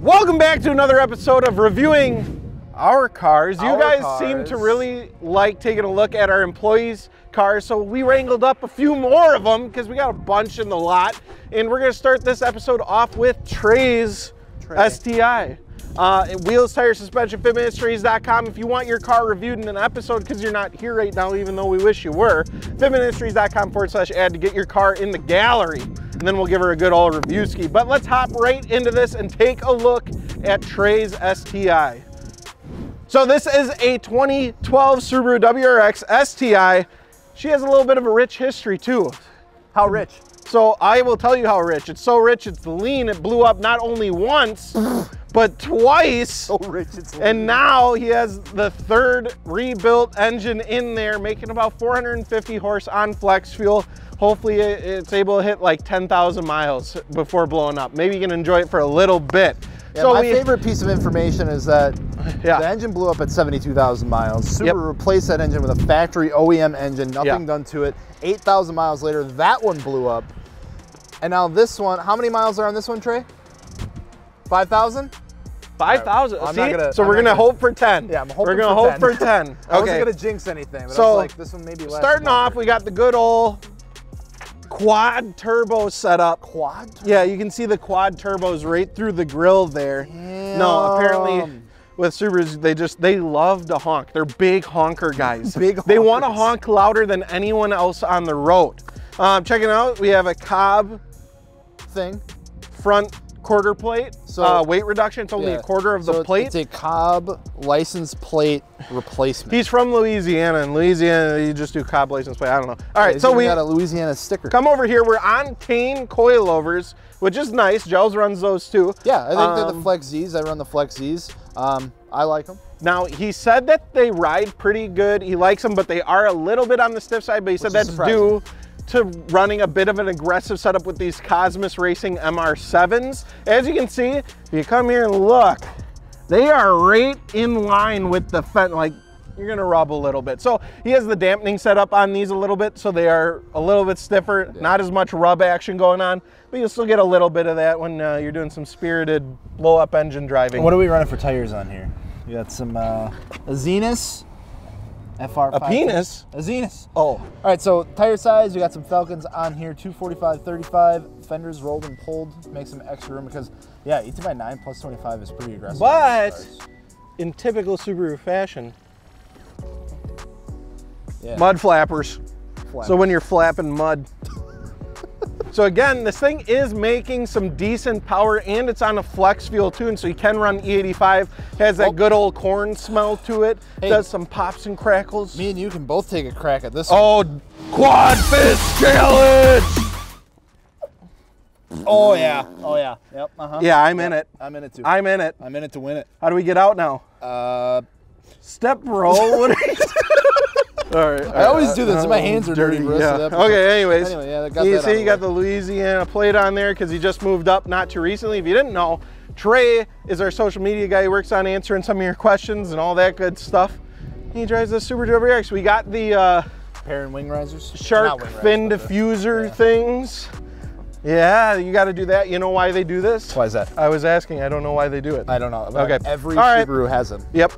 Welcome back to another episode of reviewing our cars. You guys seem to really like taking a look at our employees' cars, so we wrangled up a few more of them because we got a bunch in the lot. And we're going to start this episode off with Trey's STI. Wheels, tires, suspension, fitmentindustries.com. If you want your car reviewed in an episode because you're not here right now, even though we wish you were, fitmentindustries.com/ad to get your car in the gallery. And then we'll give her a good old review ski. But let's hop right into this and take a look at Trey's STI. So this is a 2012 Subaru WRX STI. She has a little bit of a rich history too. How rich? So I will tell you how rich. It's so rich, it's lean. It blew up not only once, but twice. So rich, it's lean. And now he has the third rebuilt engine in there, making about 450 horse on flex fuel. Hopefully it's able to hit like 10,000 miles before blowing up. Maybe you can enjoy it for a little bit. Yeah, so my favorite piece of information is that the engine blew up at 72,000 miles. Subaru replaced that engine with a factory OEM engine, nothing done to it. 8,000 miles later, that one blew up. And now this one, how many miles are on this one, Trey? 5,000? 5,000. Right. So we're gonna hope for 10. Yeah, I'm hoping we're gonna hope for 10. Okay. I wasn't gonna jinx anything, but so I was like, this one maybe last. Starting off, we got the good old quad turbo setup. Quad? Yeah, you can see the quad turbos right through the grill there. Damn. No, apparently with Subarus, they love to honk. They're big honker guys. They want to honk louder than anyone else on the road. Check it out. We have a Cobb thing, front quarter plate. So weight reduction. It's only a quarter of the plate. It's a Cobb license plate replacement. He's from Louisiana. In Louisiana, you just do Cobb license plate. I don't know. All right, so we got a Louisiana sticker. Come over here. We're on Tein coilovers, which is nice. Gels runs those too. Yeah, I think they're the Flex Z's. I run the Flex Z's. I like them. Now, he said that they ride pretty good. He likes them, but they are a little bit on the stiff side. But he said that's due to running a bit of an aggressive setup with these Cosmos Racing MR7s. As you can see, if you come here and look, they are right in line with the fence. Like, you're gonna rub a little bit. So he has the dampening setup on these a little bit, so they are a little bit stiffer, not as much rub action going on, but you'll still get a little bit of that when you're doing some spirited blow up engine driving. What are we running for tires on here? We got some Azenis. FR5. A penis? Azenis. Oh. All right, so tire size, we got some Falkens on here, 245/35. Fenders rolled and pulled, make some extra room because, yeah, 18x9 plus 25 is pretty aggressive. But in typical Subaru fashion, mud flappers. So when you're flapping mud. So again, this thing is making some decent power and it's on a flex fuel tune, so you can run E85. Has that good old corn smell to it. Hey, does some pops and crackles. Me and you can both take a crack at this one. Oh, quad fist challenge! Oh yeah, oh yeah. Yep, uh-huh. Yeah, I'm in it. I'm in it too. I'm in it. I'm in it to win it. How do we get out now? Step roll, what are you doing? All right, I always do this. My hands are dirty. Okay, anyways. Anyway, you see, you got the Louisiana plate on there because he just moved up not too recently. If you didn't know, Trey is our social media guy. He works on answering some of your questions and all that good stuff. He drives the Subaru WRX. We got the Perrin wing risers, shark fin diffuser things. Yeah, you got to do that. You know why they do this? Why is that? I was asking. I don't know why they do it. I don't know. Okay. Every Subaru has them. Yep.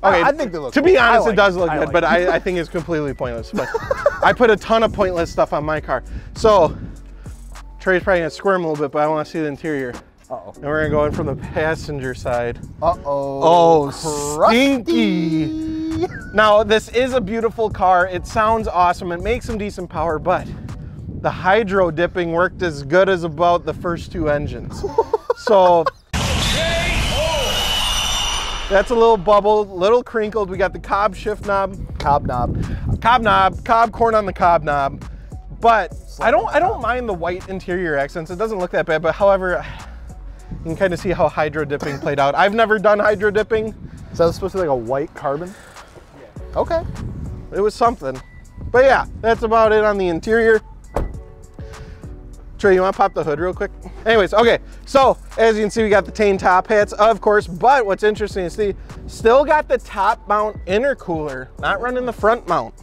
Okay, I think they look To be honest, it does look good, but I think it's completely pointless. But I put a ton of pointless stuff on my car. So Trey's probably gonna squirm a little bit, but I want to see the interior. Uh-oh. And we're gonna go in from the passenger side. Uh-oh. Oh, stinky. Now this is a beautiful car. It sounds awesome. It makes some decent power, but the hydro dipping worked as good as about the first two engines. So. That's a little bubbled, little crinkled. We got the Cobb shift knob. Cobb corn on the Cobb knob. But I don't mind the white interior accents. It doesn't look that bad, but however, you can kind of see how hydro dipping played out. I've never done hydro dipping. Is that supposed to be like a white carbon? Yeah. Okay. It was something. But yeah, that's about it on the interior. Trey, you want to pop the hood real quick? Anyways, okay, so as you can see, we got the Tein top hats, of course, but what's interesting is see, still got the top mount intercooler, not running the front mount.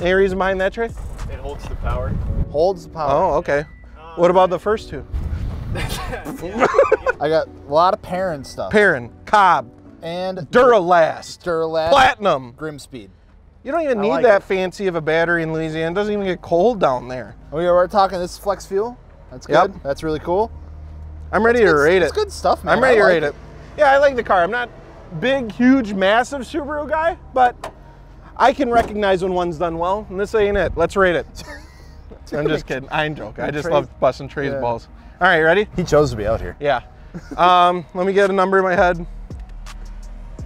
Any reason behind that, Trey? It holds the power. Holds the power. Oh, okay. What about the first two? I got a lot of Perrin stuff. Perrin, Cobb, and Duralast. Duralast Platinum. Grim Speed. You don't even need like that fancy of a battery in Louisiana. It doesn't even get cold down there. Oh yeah, we're talking this flex fuel. That's good. Yep. That's really cool. I'm ready to rate it. It's good stuff, man. I'm ready to rate it. Yeah, I like the car. I'm not big, huge, massive Subaru guy, but I can recognize when one's done well, and this ain't it. Let's rate it. I'm just kidding. I'm joking. I just love busting Trey's balls. All right, you ready? He chose to be out here. Yeah. Let me get a number in my head.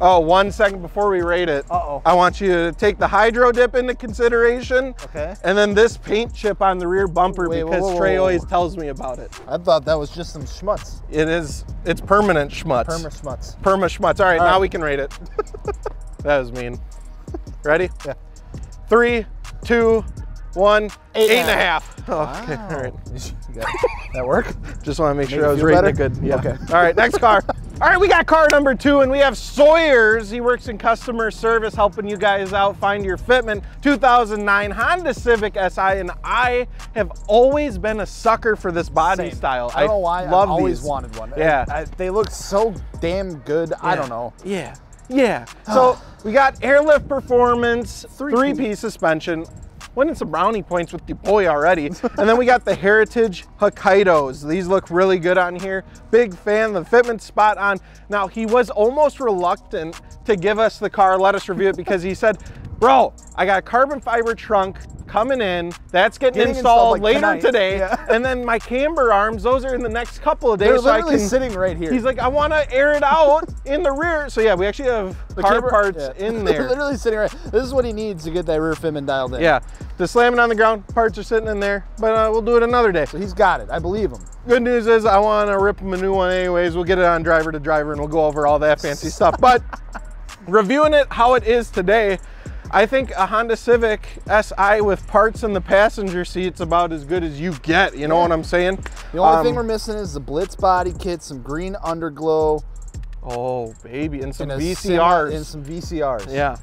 Oh, 1 second before we rate it. Uh-oh. I want you to take the hydro dip into consideration. Okay. And then this paint chip on the rear bumper because Trey always tells me about it. I thought that was just some schmutz. It is. It's permanent schmutz. Perma schmutz. Perma schmutz. All right, now we can rate it. That was mean. Ready? Yeah. 3, 2, 1. Eight and a half. Oh, okay. All right. That work? Just want to make sure I was rating it good. Yeah. Okay. All right, next car. All right, we got car number 2, and we have Sawyers. He works in customer service, helping you guys out, find your fitment. 2009 Honda Civic SI, and I have always been a sucker for this body style. I don't know why. I've always wanted one. Yeah. They look so damn good. Yeah. I don't know. Yeah. Yeah. So we got Airlift Performance, three-piece suspension. Winning some brownie points with the boy already. And then we got the Heritage Hokkaidos. These look really good on here. Big fan, the fitment spot on. Now, he was almost reluctant to give us the car, let us review it, because he said, bro, I got a carbon fiber trunk coming in. That's getting installed like later today. Yeah. And then my camber arms, those are in the next couple of days. They're literally sitting right here. He's like, I want to air it out in the rear. So yeah, we actually have the car parts in there. They're literally sitting right. This is what he needs to get that rear fitment dialed in. Yeah, to slam it on the ground, parts are sitting in there, but we'll do it another day. So he's got it, I believe him. Good news is I want to rip him a new one anyways. We'll get it on driver to driver and we'll go over all that fancy stuff. But reviewing it how it is today, I think a Honda Civic SI with parts in the passenger seat's about as good as you get, you know what I'm saying? The only thing we're missing is the Blitz body kit, some green underglow. Oh, baby, and some VCRs. And some VCRs. Yeah.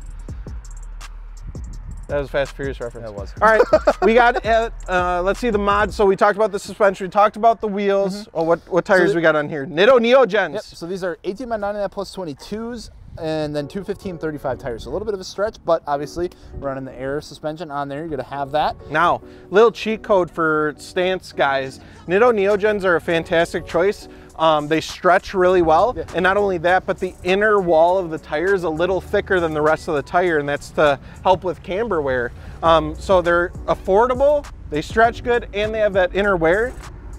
That was a Fast and Furious reference. That was. All right, we got, let's see the mods. So we talked about the suspension, we talked about the wheels. Oh, what tires we got on here? Nitto Neo Gens. Yep, so these are 18x90 plus 22s. And then 215/35 tires. So a little bit of a stretch, but obviously running the air suspension on there, you're gonna have that. Now, little cheat code for stance guys. Nitto Neo Gens are a fantastic choice. They stretch really well. Yeah. And not only that, but the inner wall of the tire is a little thicker than the rest of the tire, and that's to help with camber wear. So they're affordable, they stretch good, and they have that inner wear.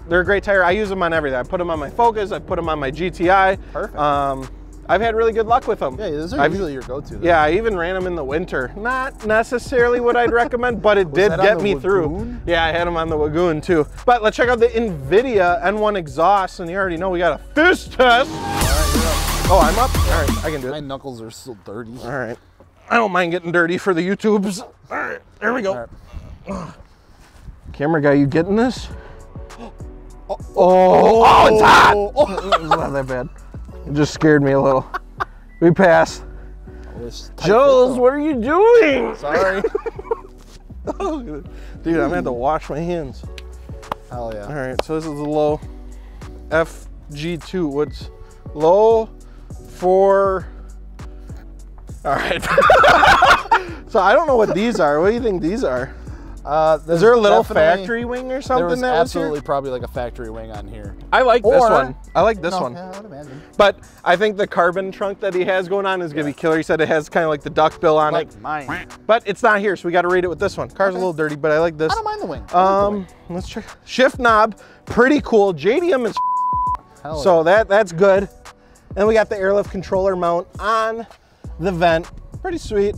They're a great tire. I use them on everything. I put them on my Focus, I put them on my GTI. Perfect. I've had really good luck with them. Yeah, those are usually your go-to. Yeah, I even ran them in the winter. Not necessarily what I'd recommend, but it did get me through. Yeah, I had them on the Wagoon too. But let's check out the Invidia N1 exhaust, and you already know we got a fist test. All right, you're up. Oh, I'm up? All right, I can do it. My knuckles are still dirty. All right. I don't mind getting dirty for the YouTubes. All right, there we go. Right. Camera guy, you getting this? Oh, it's hot! It's not that bad. It just scared me a little. We passed. Jones, what are you doing? Sorry. Dude, I'm gonna have to wash my hands. Hell yeah. All right, so this is the low FG2. What's low for? All right. So I don't know what these are. What do you think these are? Is there a little factory wing or something? There was absolutely probably like a factory wing on here. I like this one. I like this one. Yeah, I would imagine. But I think the carbon trunk that he has going on is going to be killer. He said it has kind of like the duckbill on it. Like mine. But it's not here, so we got to rate it with this one. Car's a little dirty, but I like this. I don't mind the wing. Let's check. Shift knob, pretty cool. JDM is so that's good. And we got the airlift controller mount on the vent. Pretty sweet.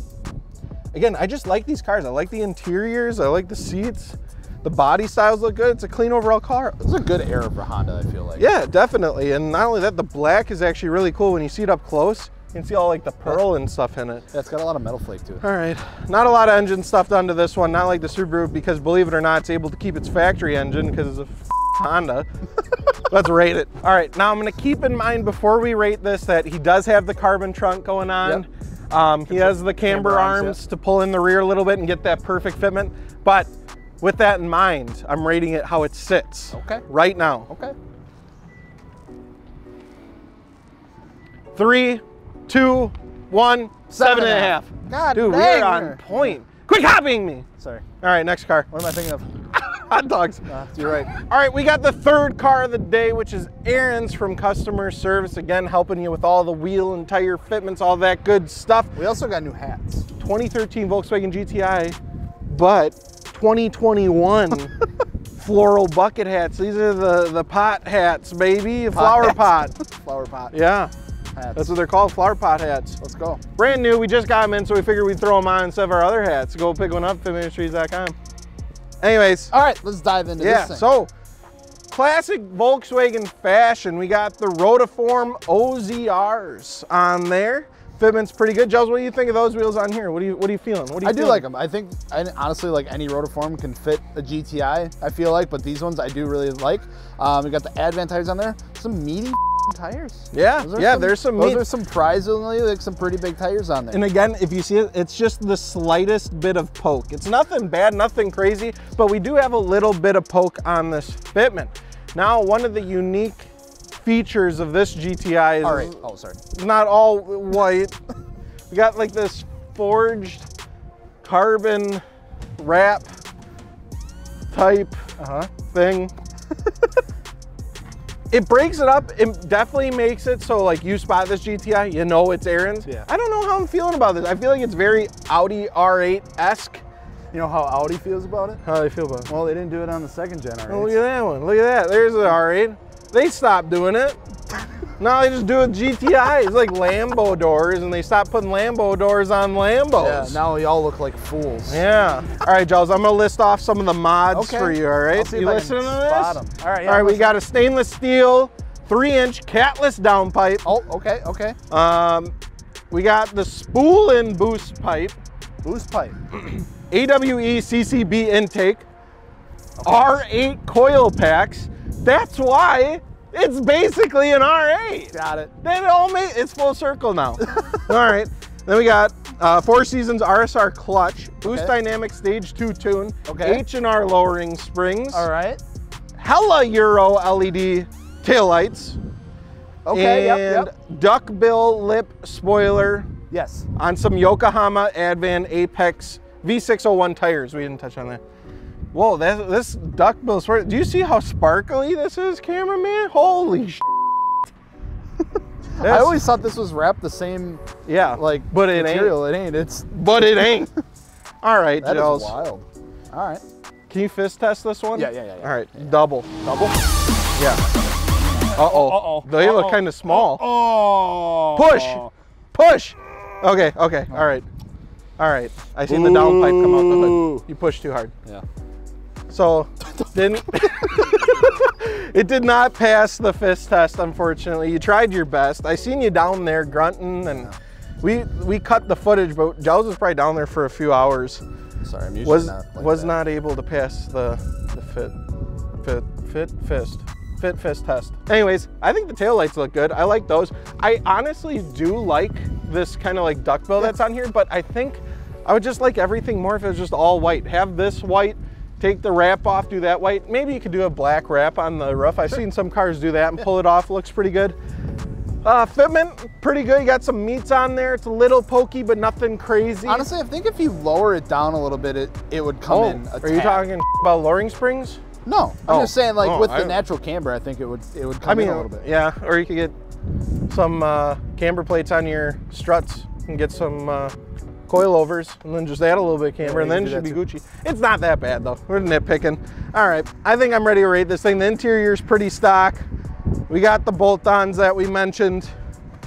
Again, I just like these cars. I like the interiors. I like the seats. The body styles look good. It's a clean overall car. It's a good era for Honda, I feel like. Yeah, definitely. And not only that, the black is actually really cool. When you see it up close, you can see all like the pearl and stuff in it. Yeah, it's got a lot of metal flake to it. All right. Not a lot of engine stuff done to this one. Not like the Subaru, because believe it or not, it's able to keep its factory engine because it's a Honda. Let's rate it. All right. Now I'm going to keep in mind before we rate this that he does have the carbon trunk going on. Yep. He has the camber arms to pull in the rear a little bit and get that perfect fitment. But with that in mind, I'm rating it how it sits right now. Okay. 3, 2, 1, seven and a half. God dude, we are on point. Quit copying me. Sorry. All right, next car. What am I thinking of? Hot dogs. You're right. All right, we got the third car of the day, which is Aaron's from customer service. Again, helping you with all the wheel and tire fitments, all that good stuff. We also got new hats. 2013 Volkswagen GTI, but 2021 floral bucket hats. These are the pot hats, baby. Flower pot. Yeah. Hats. That's what they're called, flower pot hats. Let's go. Brand new, we just got them in, so we figured we'd throw them on instead of our other hats. Go pick one up, fitmentindustries.com. Anyways. All right, let's dive into this thing. So classic Volkswagen fashion, we got the Rotiform OZRs on there. Fitment's pretty good. Joes, what do you think of those wheels on here? What are you feeling? I do like them. I think, honestly, like any Rotiform can fit a GTI, I feel like, but these ones I do really like. We got the Advan tires on there. Some meaty tires. There's some surprisingly like some pretty big tires on there. And again, if you see it, it's just the slightest bit of poke. It's nothing bad, nothing crazy, but we do have a little bit of poke on this fitment. Now, one of the unique features of this GTI is not all white. We got like this forged carbon wrap type thing. It breaks it up. It definitely makes it so like you spot this GTI, you know it's Aaron's. Yeah. I don't know how I'm feeling about this. I feel like it's very Audi R8-esque. You know how Audi feels about it? How do they feel about it? Well, they didn't do it on the second gen R8. Oh, look at that one. Look at that. There's the R8. They stopped doing it. Now they just do a GTI. It's like Lambo doors, and they stopped putting Lambo doors on Lambos. Yeah, now y'all look like fools. Yeah. All right, Giles, I'm gonna list off some of the mods for you, all right? You listening to this? All right, yeah, all right, we got a stainless steel 3-inch catless downpipe. Oh, okay, okay. We got the spool-in boost pipe. Boost pipe. AWE CCB intake. Okay. R8 coil packs. That's why it's basically an R8. Got it. Then it all made, it's full circle now. All right. Then we got Four Seasons RSR clutch, Boost Dynamic Stage 2 tune, H&R lowering springs. All right. Hella Euro LED taillights. Okay, and duckbill lip spoiler. Yes. On some Yokohama Advan Apex V601 tires. We didn't touch on that. Whoa, this duckbill spoiler. Do you see how sparkly this is, cameraman? Holy shit. I always thought this was wrapped the same like but it material. Ain't. It ain't. It's but it ain't. All right, that Giles. That is wild. All right. Can you fist test this one? Yeah. All right, double. Double? Yeah. Uh-oh. They look kind of small. Oh. Push. Okay. All right. I seen the downpipe come out the hood. You pushed too hard. Yeah. So it did not pass the fist test, unfortunately. You tried your best. I seen you down there grunting, and we cut the footage, but Giles was probably down there for a few hours. Sorry, I'm usually not able to pass the fit fist test. Anyways, I think the taillights look good. I like those. I honestly do like this kind of like duckbill that's on here, but I think I would just like everything more if it was just all white. Have this white. Take the wrap off, do that white. Maybe you could do a black wrap on the roof. I've seen some cars do that and pull it off. Looks pretty good. Fitment, pretty good. You got some meats on there. It's a little pokey, but nothing crazy. Honestly, I think if you lower it down a little bit, it would come in. Are you talking about lowering springs? No, I'm just saying like with the natural camber, I think it would come in a little bit. Yeah, or you could get some camber plates on your struts and get some coilovers, and then just add a little bit of camber, and then it should be Gucci. It's not that bad though. We're nitpicking. All right, I think I'm ready to rate this thing. The interior's pretty stock. We got the bolt-ons that we mentioned.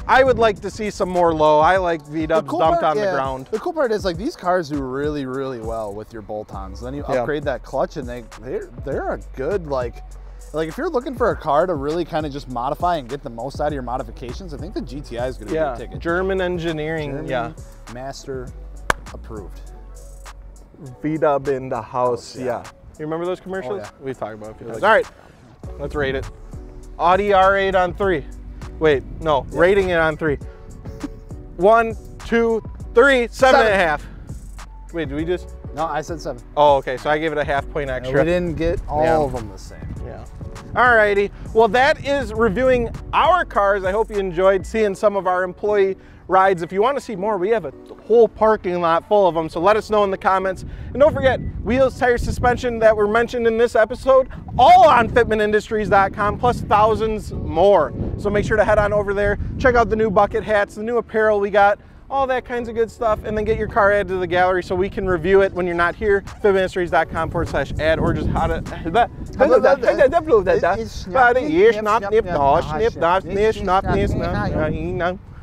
I would like to see some more low. I like V-dubs dumped on the ground. The cool part is like these cars do really, really well with your bolt-ons. Then you upgrade that clutch, and they're a good like if you're looking for a car to really kind of just modify and get the most out of your modifications, I think the GTI is going to be a ticket. German engineering, master approved. V-dub in the house, You remember those commercials? Oh, yeah. We talked about it. All right, let's rate it. Audi R8 on 3. Wait, no, rating it on 3. 1, 2, 3, seven and a half. Wait, did we just? No, I said 7. Oh, okay, so I gave it a half point extra. No, we didn't get all of them the same. Yeah. All righty. Well, that is reviewing our cars. I hope you enjoyed seeing some of our employee rides. If you want to see more, we have a whole parking lot full of them, so let us know in the comments. And don't forget, wheels, tires, suspension that were mentioned in this episode, all on fitmentindustries.com, plus thousands more. So make sure to head on over there, check out the new bucket hats, the new apparel we got, all that kinds of good stuff, and then get your car added to the gallery so we can review it when you're not here. fitmentindustries.com/ad, or just how to...